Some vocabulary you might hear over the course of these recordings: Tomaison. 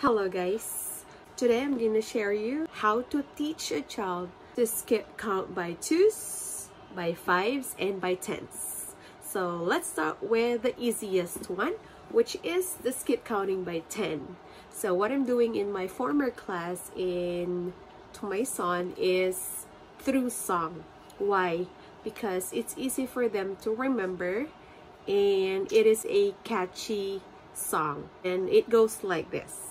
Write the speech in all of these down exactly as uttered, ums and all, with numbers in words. Hello guys, today I'm going to share you how to teach a child to skip count by twos, by fives and by tens. So let's start with the easiest one, which is the skip counting by ten. So what I'm doing in my former class in Tomaison is through song. Why? Because it's easy for them to remember and it is a catchy song and it goes like this: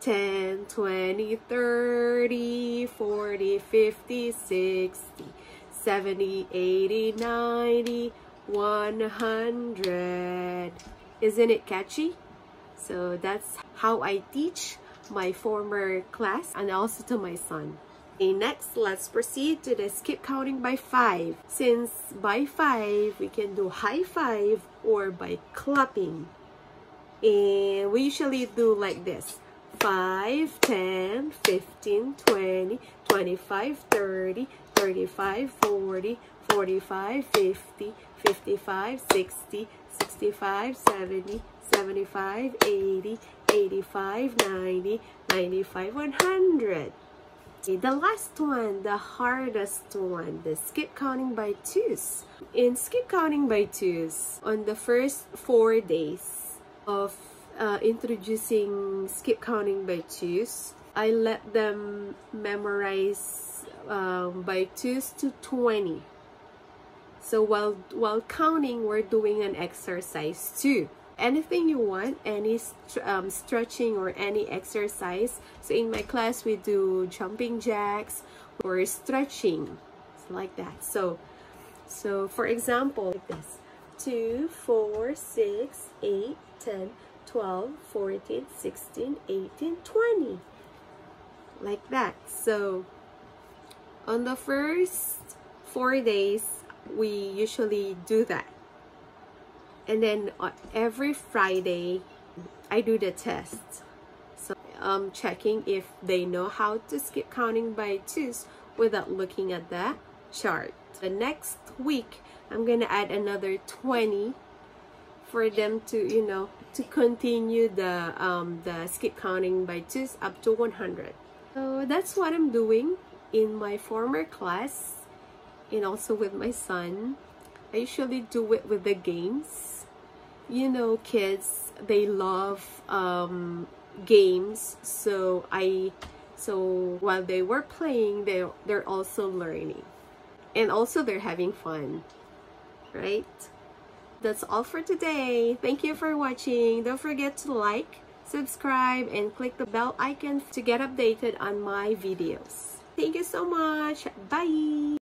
ten, twenty, thirty, forty, fifty, sixty, seventy, eighty, ninety, one hundred. Isn't it catchy? So that's how I teach my former class and also to my son. Okay, next, let's proceed to the skip counting by five. Since by five, we can do high five or by clapping. And we usually do like this: five, ten, fifteen, twenty, twenty-five, thirty, thirty-five, forty, forty-five, fifty, fifty-five, sixty, sixty-five, seventy, seventy-five, eighty, eighty-five, ninety, ninety-five, one hundred. Okay, the last one, the hardest one, the skip counting by twos. In skip counting by twos, on the first four days of uh, introducing skip counting by twos, I let them memorize um, by twos to twenty. So while while counting, we're doing an exercise too. Anything you want, any st um, stretching or any exercise. So in my class, we do jumping jacks or stretching, it's like that. So, so for example, like this: two, four, six, eight, ten, twelve, fourteen, sixteen, eighteen, twenty. Like that. So on the first four days, we usually do that. And then on every Friday, I do the test. So I'm checking if they know how to skip counting by twos without looking at the chart. The next week, I'm gonna add another twenty for them to, you know, to continue the um, the skip counting by twos up to one hundred. So that's what I'm doing in my former class and also with my son. I usually do it with the games. You know, kids, they love um, games. So I, so while they were playing, they they're also learning, and also they're having fun, right? That's all for today. Thank you for watching. Don't forget to like, subscribe, and click the bell icon to get updated on my videos. Thank you so much. Bye.